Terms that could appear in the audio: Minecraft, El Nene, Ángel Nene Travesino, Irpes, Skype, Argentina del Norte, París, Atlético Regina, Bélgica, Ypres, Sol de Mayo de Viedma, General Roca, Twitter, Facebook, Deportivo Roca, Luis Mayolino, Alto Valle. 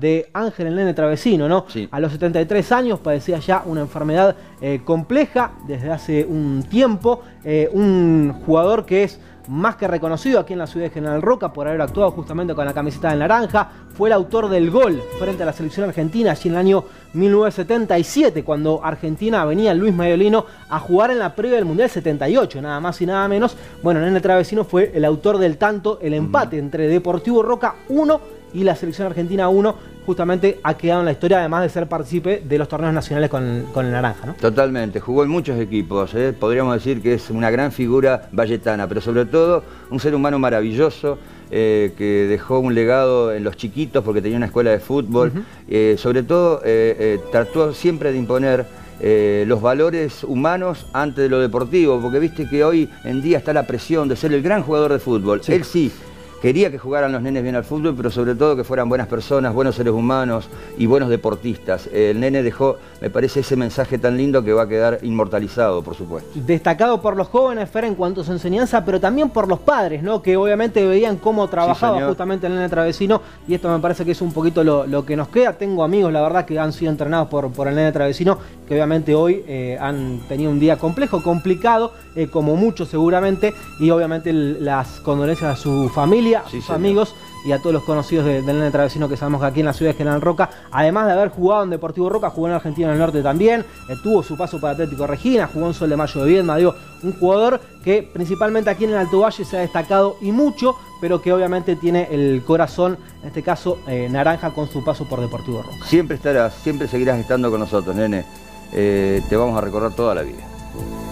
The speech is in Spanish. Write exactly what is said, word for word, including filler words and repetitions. de Ángel Nene Travesino, ¿no? Sí. A los setenta y tres años padecía ya una enfermedad eh, compleja desde hace un tiempo, eh, un jugador que es más que reconocido aquí en la ciudad de General Roca por haber actuado justamente con la camiseta del naranja. Fue el autor del gol frente a la selección argentina allí en el año mil novecientos setenta y siete, cuando Argentina venía Luis Mayolino a jugar en la previa del Mundial setenta y ocho, nada más y nada menos. Bueno, Nene Travesino fue el autor del tanto, el empate entre Deportivo Roca uno y la selección argentina uno, justamente ha quedado en la historia, además de ser partícipe de los torneos nacionales con, con el naranja, ¿no? Totalmente, jugó en muchos equipos, ¿eh? Podríamos decir que es una gran figura valletana, pero sobre todo un ser humano maravilloso, eh, que dejó un legado en los chiquitos porque tenía una escuela de fútbol, uh-huh. eh, sobre todo eh, eh, trató siempre de imponer Eh, los valores humanos antes de lo deportivo, porque viste que hoy en día está la presión de ser el gran jugador de fútbol. Sí. Él sí quería que jugaran los nenes bien al fútbol, pero sobre todo que fueran buenas personas, buenos seres humanos y buenos deportistas. Eh, el Nene dejó, me parece, ese mensaje tan lindo que va a quedar inmortalizado, por supuesto. Destacado por los jóvenes, Fer, en cuanto a su enseñanza, pero también por los padres, ¿no? Que obviamente veían cómo trabajaba sí, justamente el Nene Travesino, y esto me parece que es un poquito lo, lo que nos queda. Tengo amigos, la verdad, que han sido entrenados por, por el Nene Travesino, que obviamente hoy eh, han tenido un día complejo, complicado, eh, como muchos seguramente, y obviamente el, las condolencias a su familia, a sí, sus señor. amigos y a todos los conocidos del Nene Travesino, que sabemos que aquí en la ciudad de General Roca, además de haber jugado en Deportivo Roca, jugó en Argentina del Norte también, eh, tuvo su paso para Atlético Regina, jugó en Sol de Mayo de Viedma, digo, un jugador que principalmente aquí en el Alto Valle se ha destacado y mucho, pero que obviamente tiene el corazón, en este caso, eh, naranja con su paso por Deportivo Roca. Siempre estarás, siempre seguirás estando con nosotros, Nene. Eh, te vamos a recordar toda la vida.